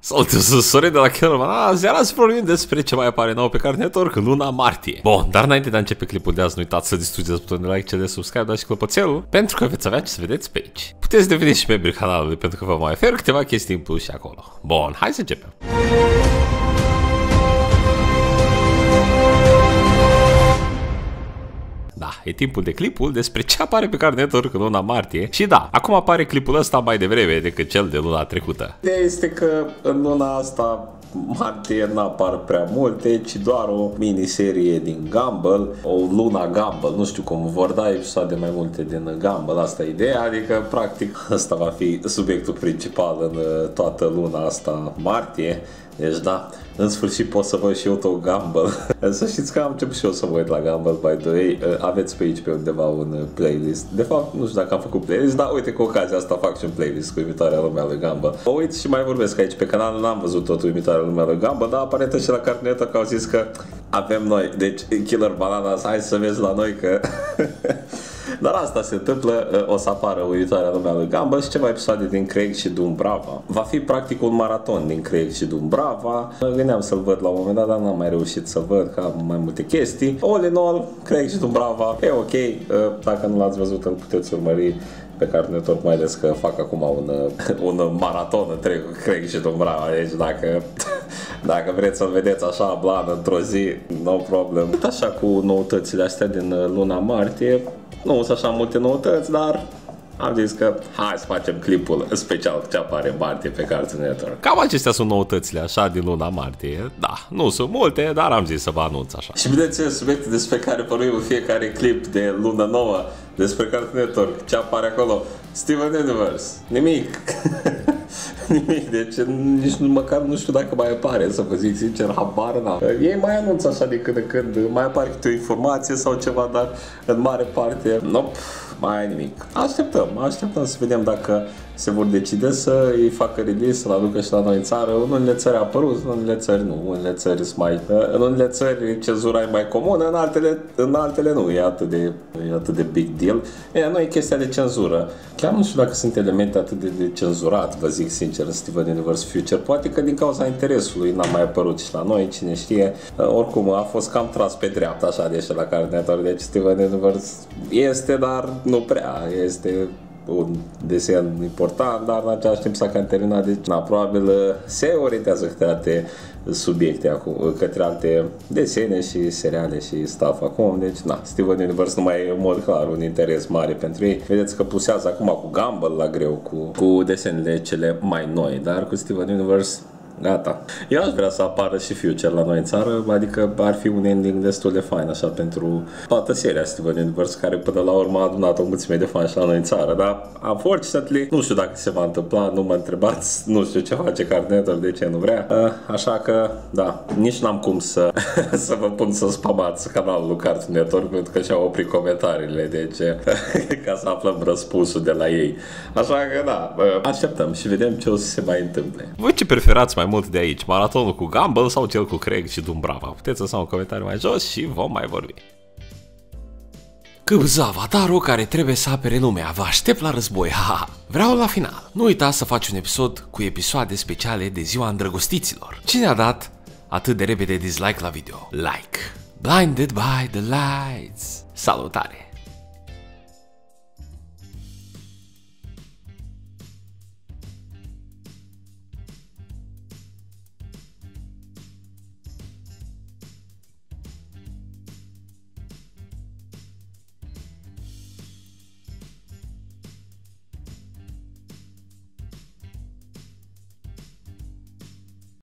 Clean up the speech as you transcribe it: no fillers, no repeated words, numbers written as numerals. Salut, de la Killer Bananaz, iar azi vorbim despre ce mai apare nou pe Cartoon Network în luna martie. Bun, dar înainte de a începe clipul de azi, nu uitați să distrugeți butonul de like, cel de subscribe, dați și clopoțelul, pentru că veți avea ce să vedeți pe aici. Puteți deveni și membri canalului, pentru că vă mai ofer câteva chestii în plus și acolo. Bun, hai să începem! Da, e timpul de clipul despre ce apare pe Cartoon Network în luna martie. Și da, acum apare clipul ăsta mai devreme decât cel de luna trecută. Ideea este că în luna asta martie n-apar prea multe, ci doar o miniserie din Gumball, o luna Gumball, nu știu cum vor da episoade mai multe din Gumball, asta e ideea, adică practic asta va fi subiectul principal în toată luna asta martie. Deci da, în sfârșit pot să văd și eu tot Gumball. Să știți că am început și eu să mă uit la Gumball, by the way. Aveți pe aici pe undeva un playlist. De fapt, nu știu dacă am făcut playlist, dar uite, cu ocazia asta fac și un playlist cu imitarea lumea lui Gumball. Mă uit și mai vorbesc aici pe canal, n-am văzut totul imitarea lumea lui Gumball, dar aparent și la Cartoon Network că au zis că avem noi, deci Killer Bananaz, hai să vezi la noi că... Dar asta se întâmplă, o să apară uitarea lumea lui Gumball și ceva episoade din Craig și Dumbrava. Va fi practic un maraton din Craig și Dumbrava. Mă gândeam să-l văd la un moment dat, dar n-am mai reușit să văd, că am mai multe chestii. All in all, Craig și Dumbrava e ok, dacă nu l-ați văzut îl puteți urmări pe Cartoon Network, mai ales că fac acum un maraton întreg cu Craig și Dumbrava, deci dacă vreți să-l vedeți așa blană într-o zi, no problem. Așa cu noutățile astea din luna martie. Nu sunt așa multe noutăți, dar am zis că hai să facem clipul special ce apare în martie pe Cartoon Network. Cam acestea sunt noutățile așa din luna martie. Da, nu sunt multe, dar am zis să vă anunț așa. Și bineînțeles, subiecte despre care vorbim în fiecare clip de luna nouă despre Cartoon Network, ce apare acolo. Steven Universe, nimic. Nimic, deci nici măcar nu știu dacă mai apare, să vă zic sincer, habar n-am. Ei mai anunță așa de când în când, mai apare câte o informație sau ceva, dar în mare parte, nope, mai e nimic. Așteptăm să vedem dacă se vor decide să îi facă release, să-l aducă și la noi în țară. În unele țări a apărut, în unele țări nu, în unele țări sunt mai... În unele țări cenzura e mai comună, în altele nu, e atât de big deal. E, nu e chestia de cenzură. Chiar nu știu dacă sunt elemente atât de cenzurat, vă zic sincer, în Steven Universe Future. Poate că din cauza interesului n-a mai apărut și la noi, cine știe. Oricum, a fost cam tras pe dreapta așa de la Cartoon Network, deci Steven Universe este, dar nu prea, este... un desen important, dar în același timp s-a cantelinat, deci probabil se orientează către alte subiecte acum, către alte desene și seriale și stuff acum, deci na, Steven Universe nu mai e în mod clar un interes mare pentru ei. Vedeți că pusează acum cu Gumball la greu, cu desenele cele mai noi, dar cu Steven Universe gata. Eu aș vrea să apară și Future la noi în țară, adică ar fi un ending destul de fain așa pentru toată seria Steven Universe, care până la urmă a adunat o mulțime de fani și la noi în țară, dar unfortunately, nu știu dacă se va întâmpla, nu mă întrebați, nu știu ce face Cartoon Network, de ce nu vrea, așa că da, nici n-am cum să să vă pun să spamați canalul Cartoon Network, pentru că și-au oprit comentariile, deci ca să aflăm răspunsul de la ei, așa că da, așteptăm și vedem ce o să se mai întâmple. Voi ce preferați mai mult de aici, maratonul cu Gumball sau cel cu Craig și Dumbrava? Puteți să lăsați un comentariu mai jos și vom mai vorbi. Câbza avatarul care trebuie să apere lumea, vă aștept la război, haha! Vreau la final, nu uita să faci un episod cu episoade speciale de ziua îndrăgostiților. Cine a dat atât de repede dislike la video? Like! Blinded by the lights! Salutare!